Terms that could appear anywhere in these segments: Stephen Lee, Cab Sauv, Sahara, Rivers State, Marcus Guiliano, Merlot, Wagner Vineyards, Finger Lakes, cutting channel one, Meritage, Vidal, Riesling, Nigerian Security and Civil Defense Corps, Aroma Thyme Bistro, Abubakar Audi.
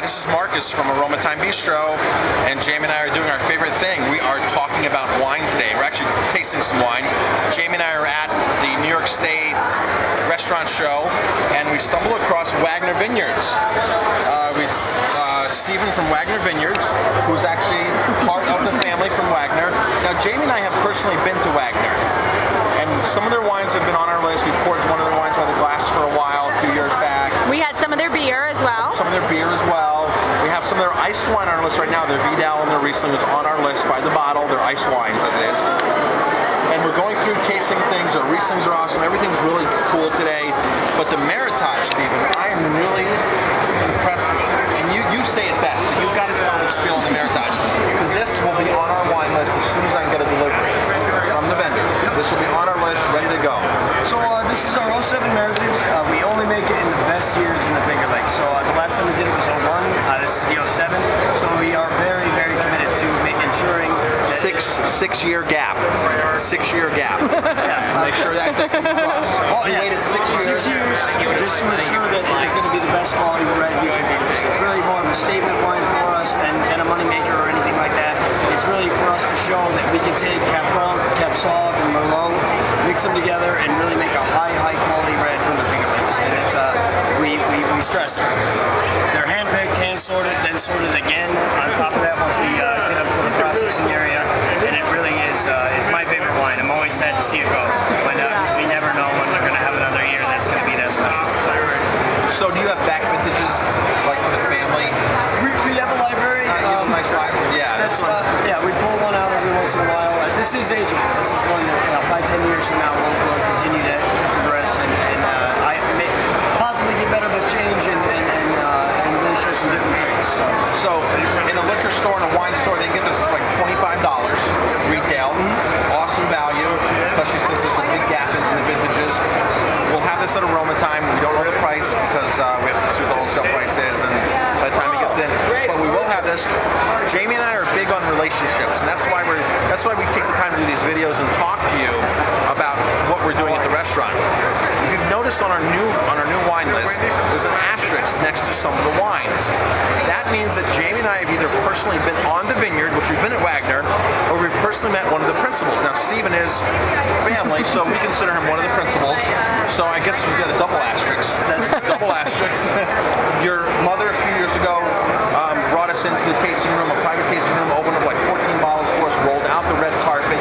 Hi, this is Marcus from Aroma Thyme Bistro, and Jamie and I are doing our favorite thing. We are talking about wine today. We're actually tasting some wine. Jamie and I are at the New York State Restaurant Show, and we stumbled across Wagner Vineyards. Stephen from Wagner Vineyards, who's actually part of the family from Wagner. Now, Jamie and I have personally been to Wagner, and some of their wines have been on our list. We poured one of their wines by the glass for a while, a few years back. We had some of their beer as well. We have some of their iced wine on our list right now. Their Vidal and their Riesling is on our list by the bottle. Their iced wines, that is. And we're going through tasting things. Their Rieslings are awesome. Everything's really cool today. But the Meritage, Stephen, I am really impressed with it. You say it best, so you've got to tell the spiel on the Meritage, because this will be on our wine list as soon as I can get a delivery from the vendor. This will be on our list, ready to go. So this is our 07 Meritage. We only make it in the best years in the Finger Lakes. So the last time we did it was 01. This is the 07. So we are very, very committed to ensuring six-year gap. Yeah, make sure that comes across. Oh, yeah. We waited 6 years just to ensure that it was going to be the best quality red we can produce. It's really more of a statement wine for us than a moneymaker or anything like that. It's really for us to show that we can take Cab Sauv, and Merlot, mix them together, and really make a high quality red from the Finger Lakes. And it's we stress it. They're hand-picked, hand-sorted, then sorted again on top of that once we get up to the processing area. And it really is my favorite wine. I'm always sad to see it go, because we never know when they're going to have another year that's going to be that special. So do you have back vintages, like for the family? We have a library. Nice library. Yeah. We pull one out every once in a while. This is ageable. This is one that 5-10 years from now will continue to progress and I may possibly get better, but change and really show some different traits. So in a liquor store and a wine store, they can get this for like $25 retail. Mm-hmm. Awesome value, especially since there's a big gap in the vintages. We'll have this at Aroma Thyme. We don't know the price because we have to see what the wholesale price is, and by the time it gets in, but we will have this. Jamie and I are big on relationships, and that's why we take the time to do these videos and talk to you about what we're doing at the restaurant. If you've noticed on our new wine list, there's an asterisk next to some of the wines. That means that Jamie and I have either personally been on the vineyard, which we've been at Wagner, or we've personally met one of the principals. Now Stephen is family, so we consider him one of the principals. So I guess we've got a double asterisk. That's a double asterisk. Your mother a few years ago brought us into the tasting room, a private tasting room, opened up like 14 bottles for us, rolled out the red carpet,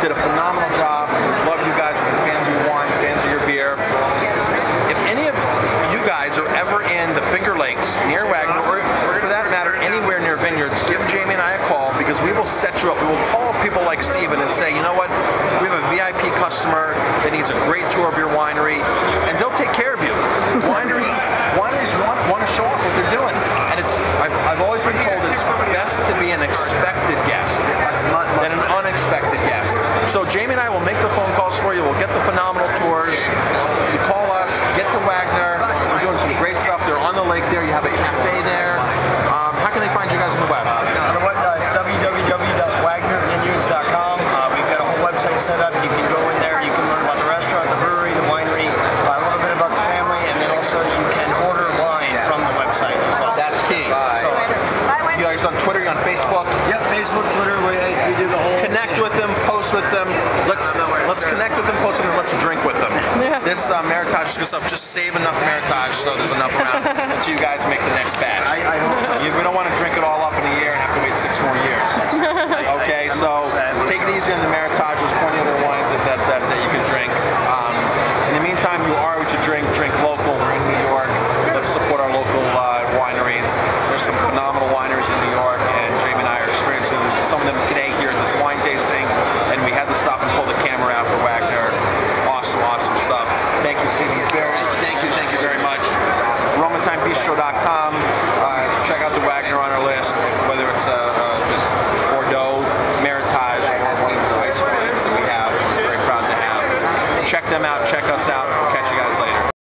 did a phenomenal job. Love you guys. We're fans of your wine, fans of your beer. If any of you guys are ever in the Finger Lakes, near Wagner, or for that matter, anywhere near vineyards, give Jamie and I a call, because we will set you up. We will call people like Stephen and say, you know what, we have a VIP customer that needs a great tour of your winery, and they'll take care of you. Wineries want to show off what they're doing. And I've always been told it's best to be an expected guest than an unexpected guest. So Jamie and I will make the phone calls for you. We'll get the phenomenal tours. You call us, get to Wagner. We're doing some great stuff. They're on the lake there. You have a cafe there. How can they find you guys on the web? On the web, it's www.wagnervineyards.com. We've got a whole website set up. You can go in there. You can learn about the restaurant, the brewery, the winery, a little bit about the family, and then also you can order wine from the website as well. That's key. You guys on Twitter, you're on Facebook? Yeah, Facebook, Twitter, we do the whole thing. With them, post with them. Let's connect with them, post with them, let's drink with them. Yeah. This Meritage stuff, just save enough Meritage so there's enough around until you guys make the next